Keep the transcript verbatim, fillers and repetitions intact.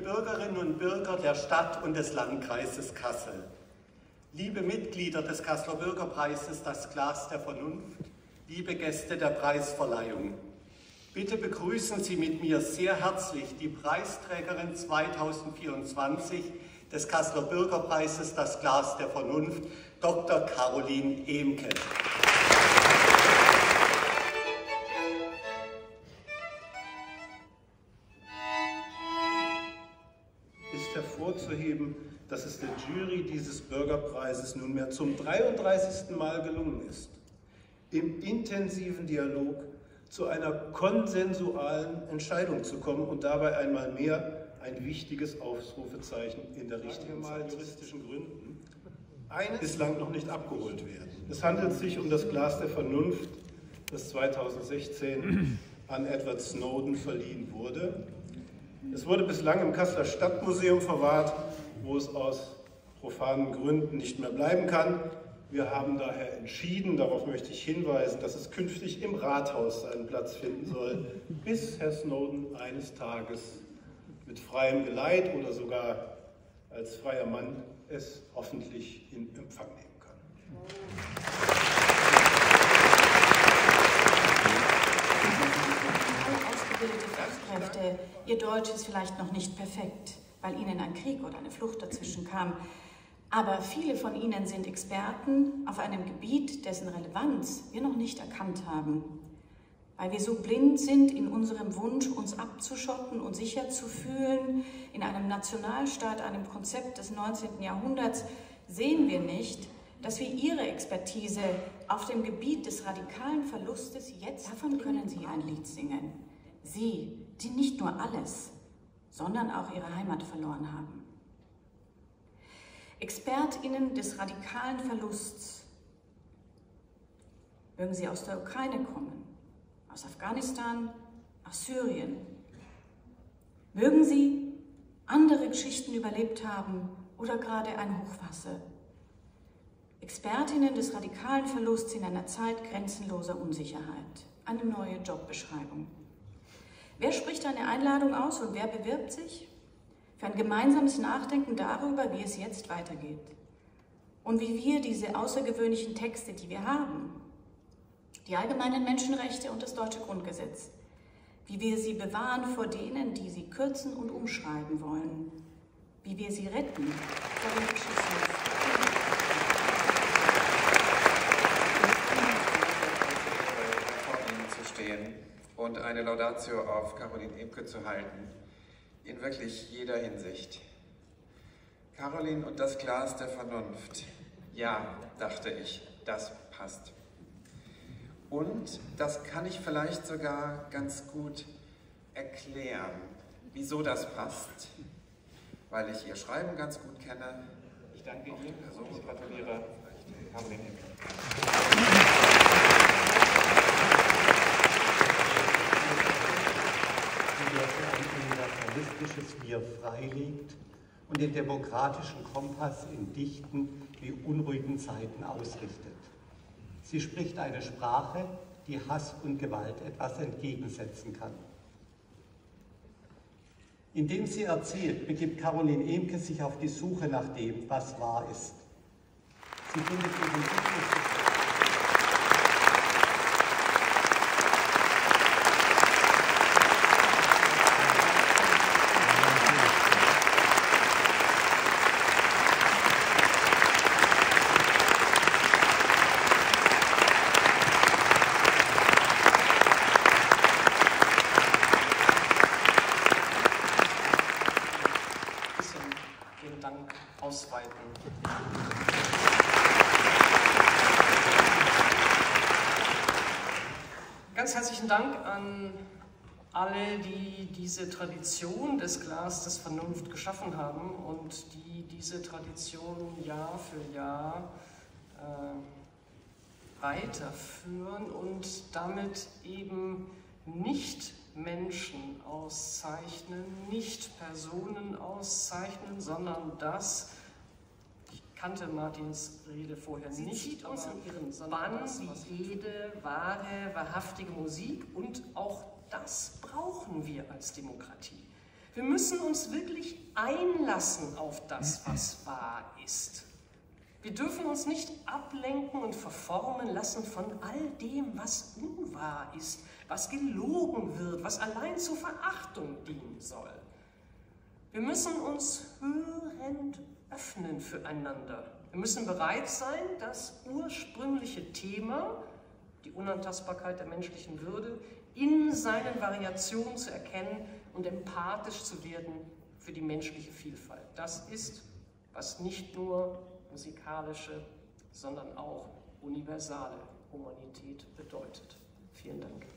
Bürgerinnen und Bürger der Stadt und des Landkreises Kassel, liebe Mitglieder des Kasseler Bürgerpreises Das Glas der Vernunft, liebe Gäste der Preisverleihung, bitte begrüßen Sie mit mir sehr herzlich die Preisträgerin zweitausendvierundzwanzig des Kasseler Bürgerpreises Das Glas der Vernunft, Doktor Carolin Emcke. Ist hervorzuheben, dass es der Jury dieses Bürgerpreises nunmehr zum dreiunddreißigsten Mal gelungen ist, im intensiven Dialog zu einer konsensualen Entscheidung zu kommen und dabei einmal mehr ein wichtiges Ausrufezeichen in der richtigen Zeit. Aus juristischen Gründen bislang noch nicht abgeholt werden. Es handelt sich um das Glas der Vernunft, das zweitausendsechzehn an Edward Snowden verliehen wurde. Es wurde bislang im Kasseler Stadtmuseum verwahrt, wo es aus profanen Gründen nicht mehr bleiben kann. Wir haben daher entschieden, darauf möchte ich hinweisen, dass es künftig im Rathaus seinen Platz finden soll, bis Herr Snowden eines Tages mit freiem Geleit oder sogar als freier Mann es hoffentlich in Empfang nehmen kann. Ausgebildete Fachkräfte, Ihr Deutsch ist vielleicht noch nicht perfekt, weil Ihnen ein Krieg oder eine Flucht dazwischen kam. Aber viele von Ihnen sind Experten auf einem Gebiet, dessen Relevanz wir noch nicht erkannt haben. Weil wir so blind sind in unserem Wunsch, uns abzuschotten und sicher zu fühlen, in einem Nationalstaat, einem Konzept des neunzehnten Jahrhunderts, sehen wir nicht, dass wir Ihre Expertise auf dem Gebiet des radikalen Verlustes jetzt, davon können Sie ein Lied singen. Sie, die nicht nur alles, sondern auch Ihre Heimat verloren haben. ExpertInnen des radikalen Verlusts, mögen sie aus der Ukraine kommen, aus Afghanistan, aus Syrien, mögen sie andere Geschichten überlebt haben oder gerade ein Hochwasser. ExpertInnen des radikalen Verlusts in einer Zeit grenzenloser Unsicherheit, eine neue Jobbeschreibung. Wer spricht eine Einladung aus und wer bewirbt sich? Für ein gemeinsames Nachdenken darüber, wie es jetzt weitergeht und wie wir diese außergewöhnlichen Texte, die wir haben, die allgemeinen Menschenrechte und das deutsche Grundgesetz, wie wir sie bewahren vor denen, die sie kürzen und umschreiben wollen, wie wir sie retten vor den Beschlüssen. Zu stehen und eine Laudatio auf Carolin Emcke zu halten. In wirklich jeder Hinsicht. Carolin und das Glas der Vernunft. Ja, dachte ich, das passt. Und das kann ich vielleicht sogar ganz gut erklären, wieso das passt. Weil ich ihr Schreiben ganz gut kenne. Ich danke Ihnen, so also, gratuliere Carolin Emcke. Mir freiliegt und den demokratischen Kompass in dichten wie unruhigen Zeiten ausrichtet. Sie spricht eine Sprache, die Hass und Gewalt etwas entgegensetzen kann. Indem sie erzählt, begibt Carolin Emcke sich auf die Suche nach dem, was wahr ist. Sie findet ihren Rhythmus. Ausweiten. Ganz herzlichen Dank an alle, die diese Tradition des Glas des Vernunft geschaffen haben und die diese Tradition Jahr für Jahr äh, weiterführen und damit eben nicht Menschen auszeichnen, nicht Personen auszeichnen, sondern das, ich kannte Martins Rede vorher Sie nicht, zieht aus ihrem Bann wie jede wahre, wahrhaftige Musik, und auch das brauchen wir als Demokratie. Wir müssen uns wirklich einlassen auf das, was wahr ist. Wir dürfen uns nicht ablenken und verformen lassen von all dem, was unwahr ist, was gelogen wird, was allein zur Verachtung dienen soll. Wir müssen uns hörend öffnen füreinander. Wir müssen bereit sein, das ursprüngliche Thema, die Unantastbarkeit der menschlichen Würde, in seinen Variationen zu erkennen und empathisch zu werden für die menschliche Vielfalt. Das ist, was nicht nur musikalische, sondern auch universale Humanität bedeutet. Vielen Dank.